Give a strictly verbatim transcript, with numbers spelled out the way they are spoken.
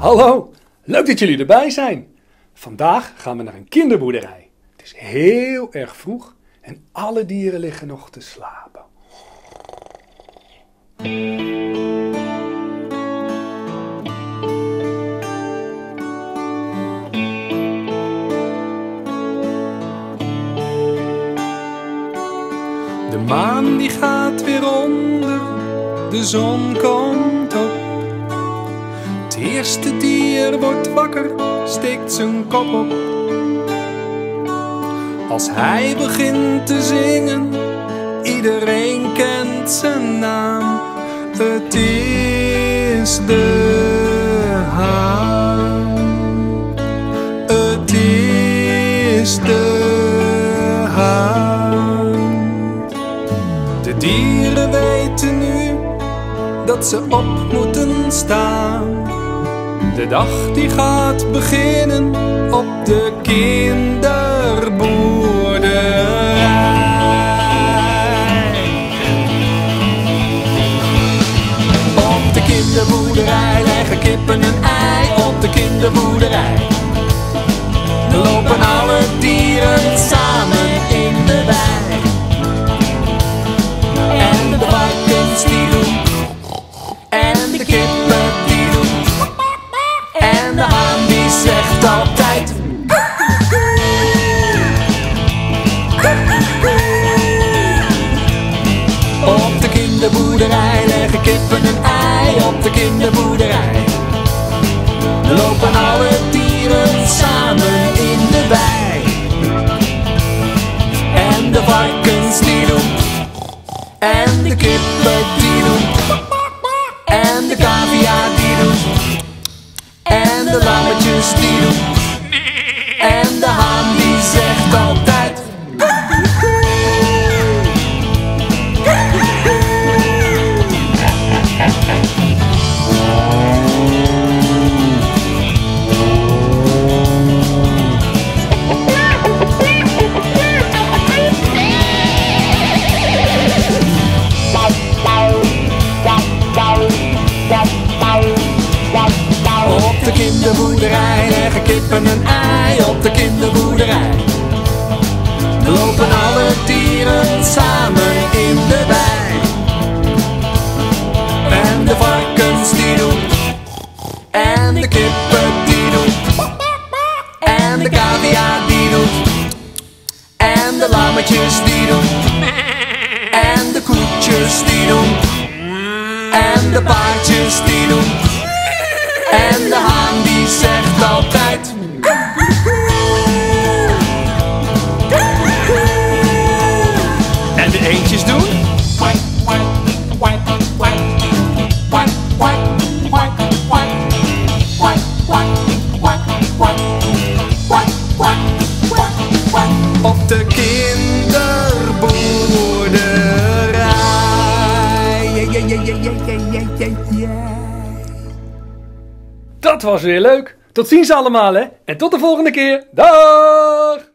Hallo, leuk dat jullie erbij zijn. Vandaag gaan we naar een kinderboerderij. Het is heel erg vroeg en alle dieren liggen nog te slapen. De maan die gaat weer onder, de zon komt op. Het eerste dier wordt wakker, steekt zijn kop op. Als hij begint te zingen, iedereen kent zijn naam. Het is de haan, het is de haan. De dieren weten nu dat ze op moeten staan. De dag die gaat beginnen op de kinderboerderij. Op de kinderboerderij leggen kippen een ei. Op de kinderboerderij lopen alle dieren samen in de wei. En de varkens die doen, en de kippen die doen, en de haan die zegt altijd. Op de kinderboerderij leggen kippen een ei. Op de kinderboerderij lopen alle dieren samen in de wei. En de varkens die doen, en de kippen die doen, en de cavia die doen, en de lammetjes die doen, en de haan die zegt altijd. Op de kinderboerderij leggen kippen een ei. Op de kinderboerderij lopen alle dieren samen in de wei. En de varkens die doen, en de kippen die doen, en de cavia die doet, en de lammetjes die doen, en de koetjes die doen, en de paardjes die doen. En de haan die zegt altijd. En de eendjes doen. Op de kinderboerderij. Dat was weer leuk. Tot ziens allemaal, hè. En tot de volgende keer. Dag!